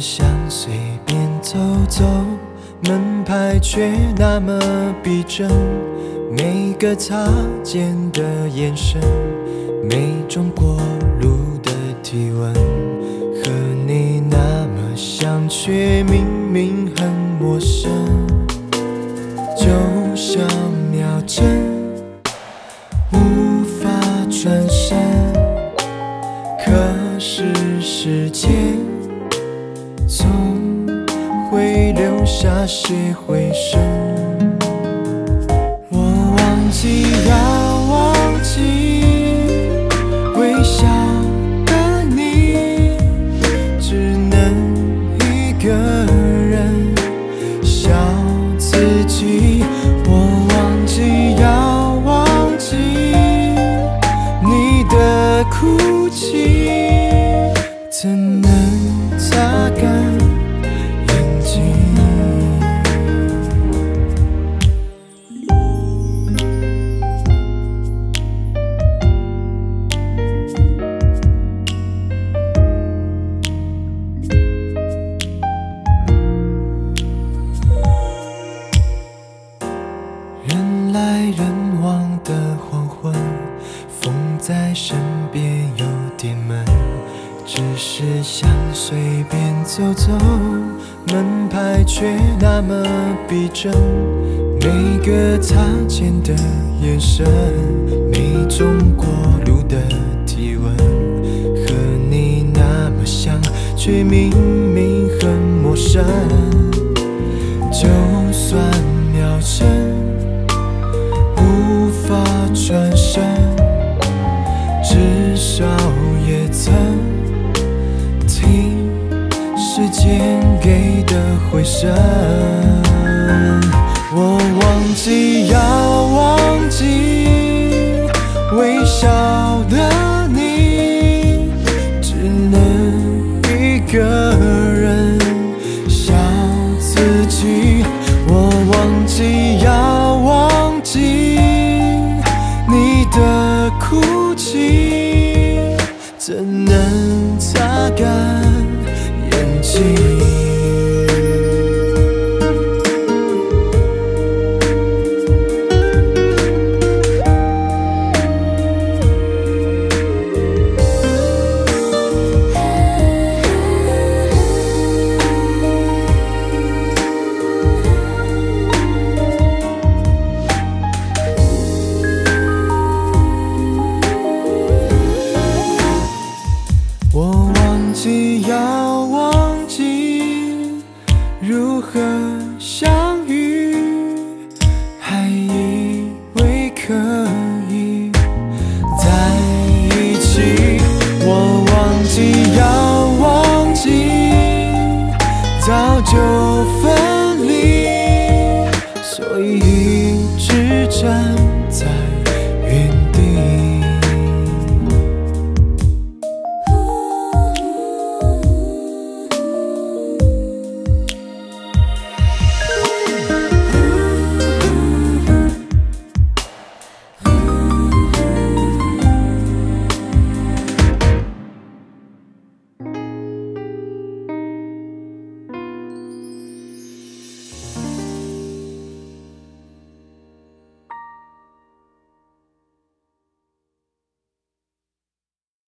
只想随便走走，门牌却那么逼真。每个擦肩的眼神，每种过路的体温，和你那么像，却明明很陌生。就像秒针，无法转身，可是时间 总会留下些回声，我忘记要忘记微笑的你，只能一个人笑自己。我忘记要忘记你的哭泣，怎能 擦干眼睛，人来人往的黄昏，风在身边有点闷。 只是想随便走走，门牌却那么逼真。每个擦肩的眼神，每种过路的体温，和你那么像，却明明很陌生。就算秒针无法转身，至少也曾 听时间给的回声，我忘记要忘记微笑的你，只能一个人笑自己。我忘记要忘记你的哭泣，怎能擦干 如何相遇？还以为可以在一起。我忘记要忘记，早就分离，所以一直站。